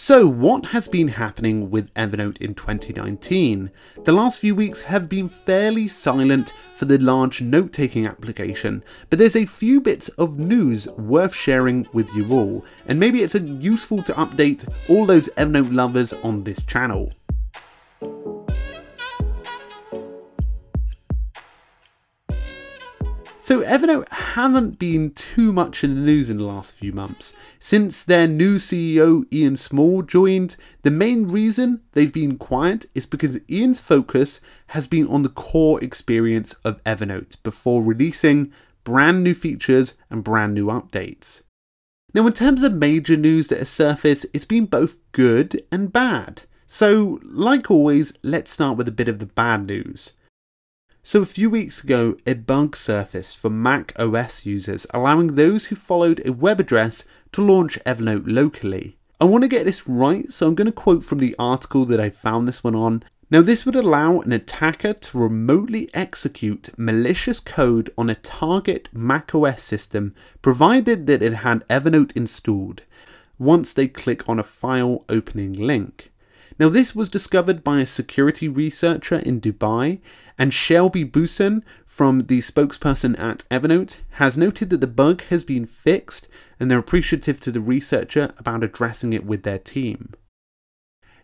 So what has been happening with Evernote in 2019? The last few weeks have been fairly silent for the large note-taking application, but there's a few bits of news worth sharing with you all, and maybe it's useful to update all those Evernote lovers on this channel. So Evernote haven't been too much in the news in the last few months. Since their new CEO Ian Small joined, the main reason they've been quiet is because Ian's focus has been on the core experience of Evernote before releasing brand new features and brand new updates. Now, in terms of major news that has surfaced, it's been both good and bad. So, like always, let's start with a bit of the bad news. So a few weeks ago, a bug surfaced for Mac OS users, allowing those who followed a web address to launch Evernote locally. I want to get this right, so I'm going to quote from the article that I found this one on. Now, this would allow an attacker to remotely execute malicious code on a target Mac OS system, provided that it had Evernote installed, once they click on a file opening link. Now, this was discovered by a security researcher in Dubai, and Shelby Busan, from the spokesperson at Evernote, has noted that the bug has been fixed, and they're appreciative to the researcher about addressing it with their team.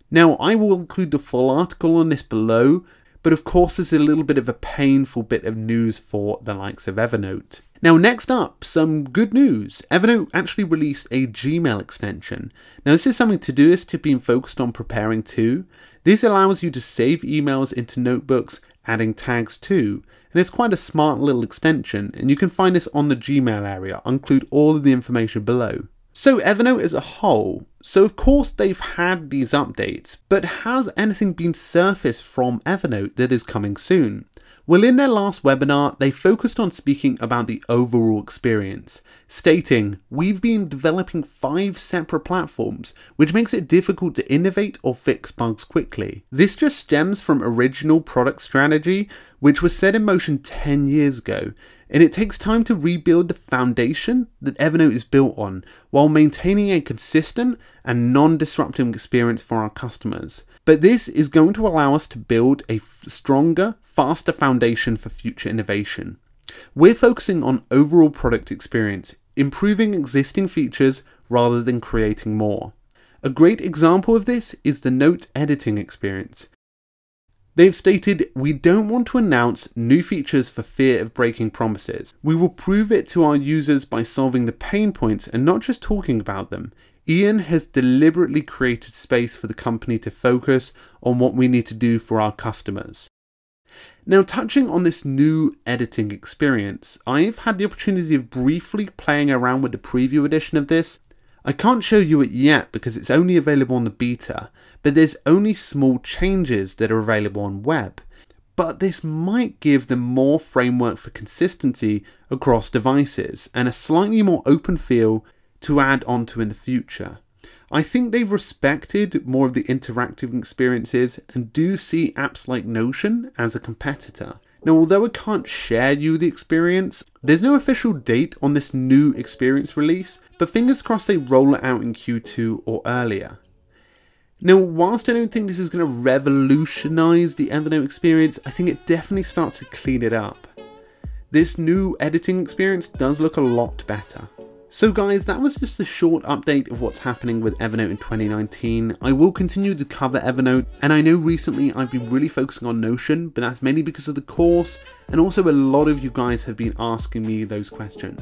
Now, I will include the full article on this below, but of course this is a little bit of a painful bit of news for the likes of Evernote. Now, next up, some good news. Evernote actually released a Gmail extension. Now, this is something Todoist have been focused on preparing too. This allows you to save emails into notebooks, adding tags too. And it's quite a smart little extension, and you can find this on the Gmail area. I'll include all of the information below. So Evernote as a whole. So of course they've had these updates, but has anything been surfaced from Evernote that is coming soon? Well, in their last webinar, they focused on speaking about the overall experience, stating, "We've been developing 5 separate platforms, which makes it difficult to innovate or fix bugs quickly. This just stems from original product strategy, which was set in motion 10 years ago, and it takes time to rebuild the foundation that Evernote is built on, while maintaining a consistent and non-disruptive experience for our customers. But this is going to allow us to build a stronger, faster foundation for future innovation. We're focusing on overall product experience, improving existing features rather than creating more. A great example of this is the note editing experience. They've stated, we don't want to announce new features for fear of breaking promises. We will prove it to our users by solving the pain points and not just talking about them. Ian has deliberately created space for the company to focus on what we need to do for our customers." Now, touching on this new editing experience, I've had the opportunity of briefly playing around with the preview edition of this. I can't show you it yet because it's only available on the beta, but there's only small changes that are available on web. But this might give them more framework for consistency across devices and a slightly more open feel to add onto in the future. I think they've respected more of the interactive experiences and do see apps like Notion as a competitor. Now, although I can't share you the experience, there's no official date on this new experience release, but fingers crossed they roll it out in Q2 or earlier. Now, whilst I don't think this is going to revolutionize the Evernote experience, I think it definitely starts to clean it up. This new editing experience does look a lot better. So guys, that was just a short update of what's happening with Evernote in 2019. I will continue to cover Evernote, and I know recently I've been really focusing on Notion, but that's mainly because of the course, and also a lot of you guys have been asking me those questions.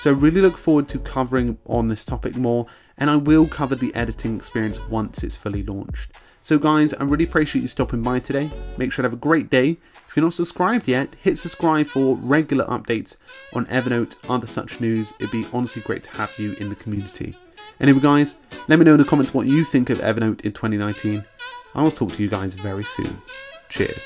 So I really look forward to covering on this topic more, and I will cover the editing experience once it's fully launched. So guys, I really appreciate you stopping by today. Make sure to have a great day. If you're not subscribed yet, hit subscribe for regular updates on Evernote, other such news. It'd be honestly great to have you in the community. Anyway guys, let me know in the comments what you think of Evernote in 2019. I will talk to you guys very soon. Cheers.